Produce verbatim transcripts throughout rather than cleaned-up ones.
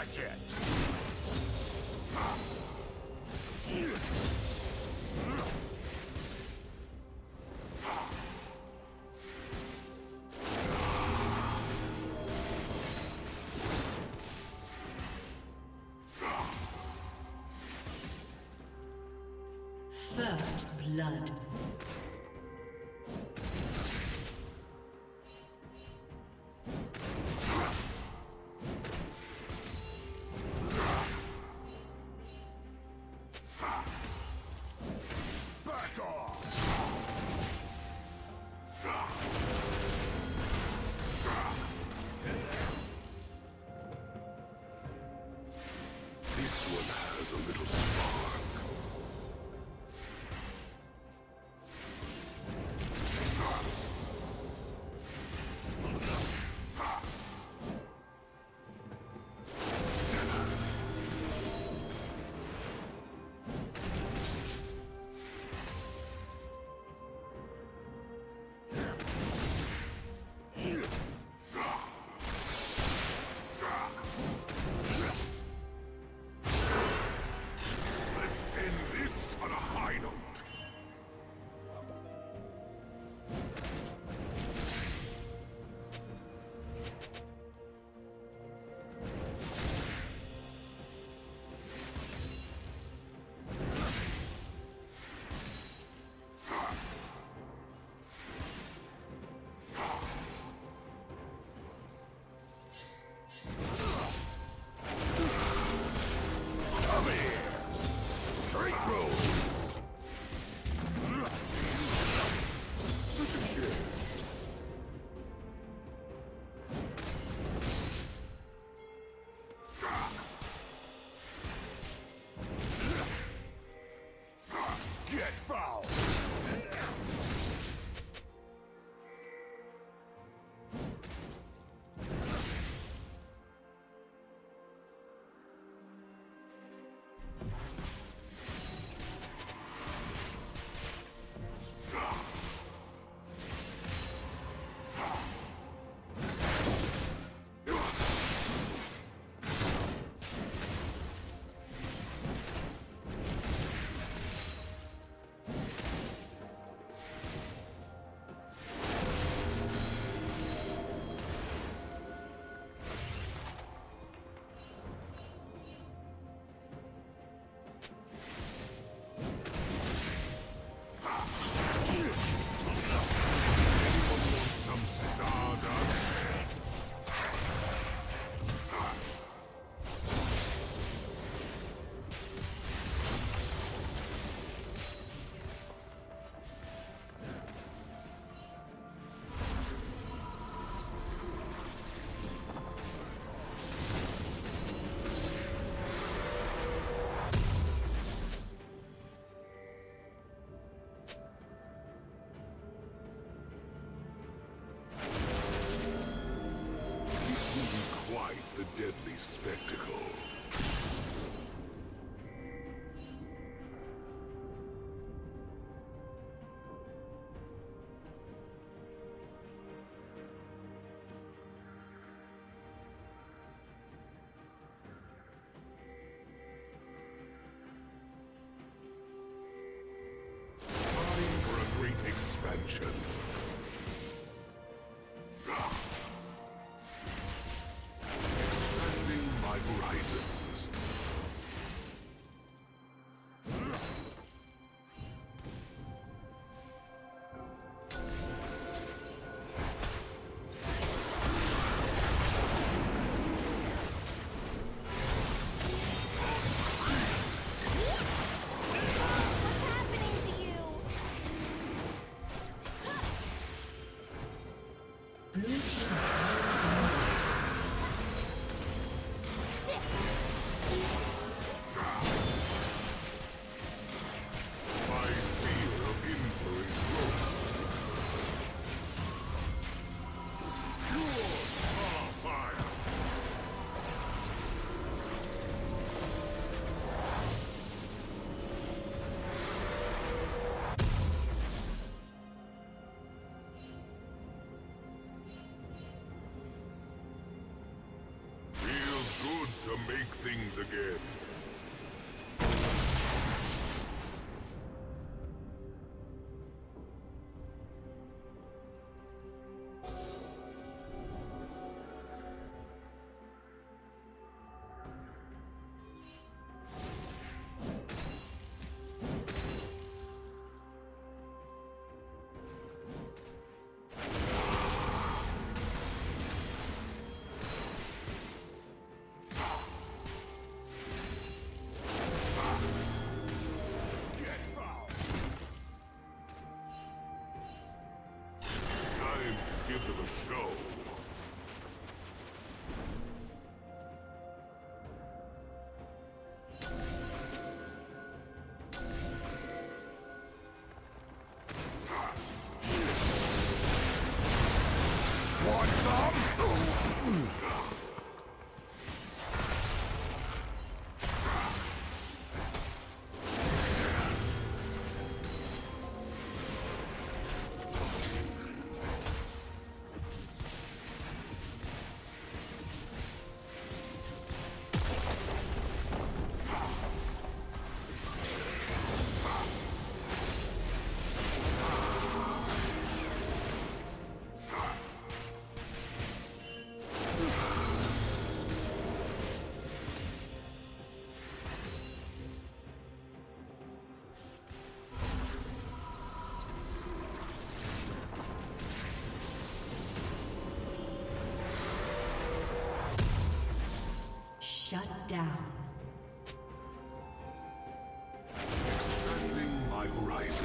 project. First blood. Deadly spectacle. Time for a great expansion. Horizon. things again. Shut down. Expanding my horizon.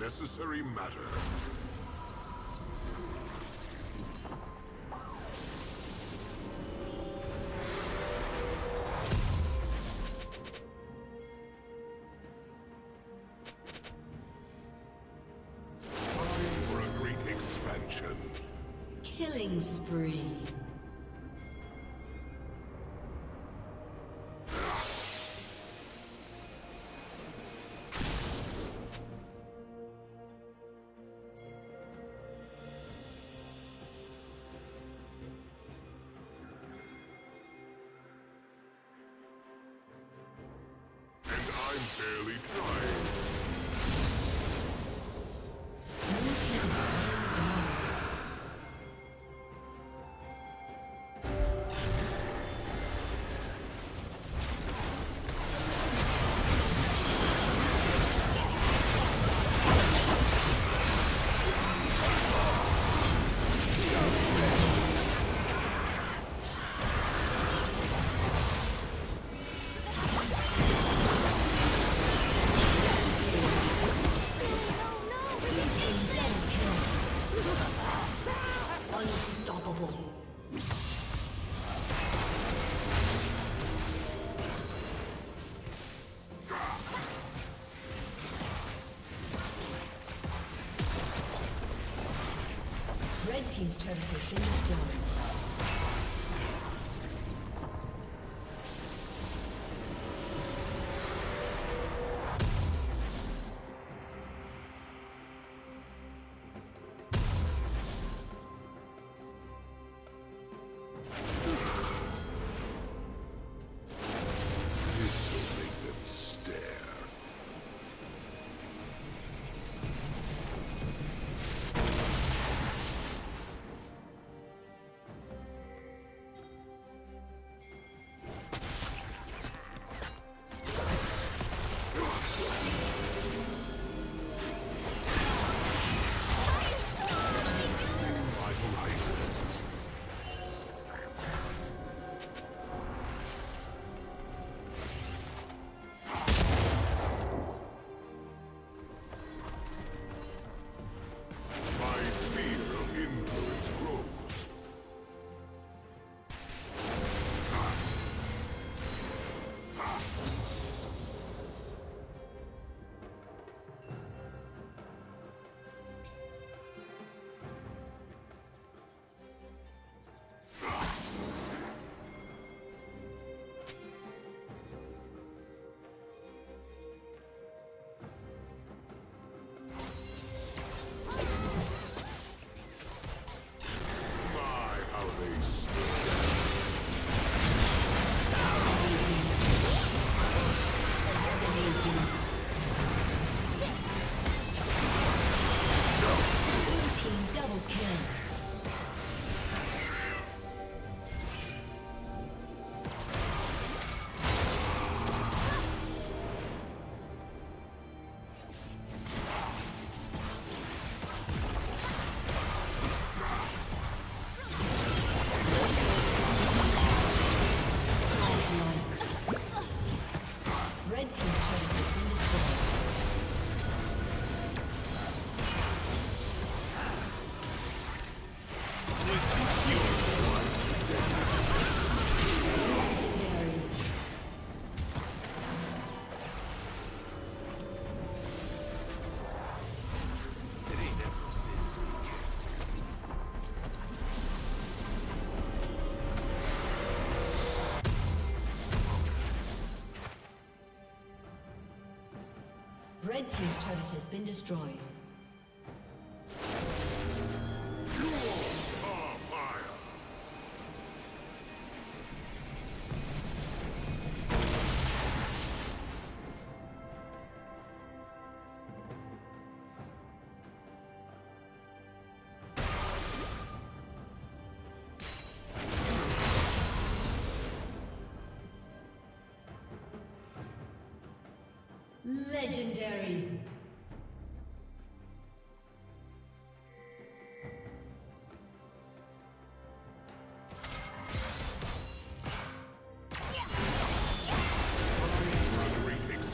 Necessary matter. I'm barely trying. Team's turret has been destroyed. Red Team's turret has been destroyed. Legendary.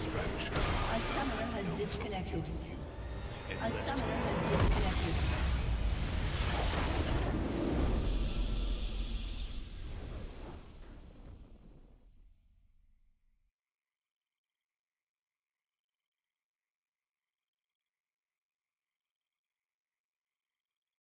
A summoner has disconnected. A summoner.